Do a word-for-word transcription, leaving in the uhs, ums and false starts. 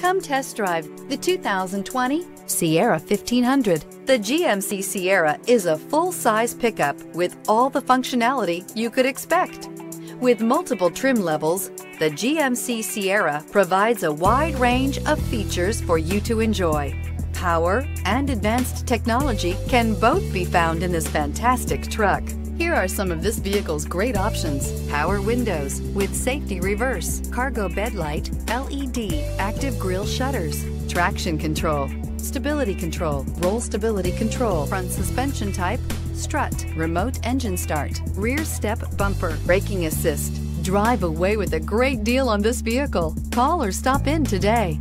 Come test drive the two thousand twenty Sierra fifteen hundred. The G M C Sierra is a full-size pickup with all the functionality you could expect. With multiple trim levels, the G M C Sierra provides a wide range of features for you to enjoy. Power and advanced technology can both be found in this fantastic truck. Here are some of this vehicle's great options: power windows with safety reverse, cargo bed light, L E D, active grille shutters, traction control, stability control, roll stability control, front suspension type, strut, remote engine start, rear step bumper, braking assist. Drive away with a great deal on this vehicle. Call or stop in today.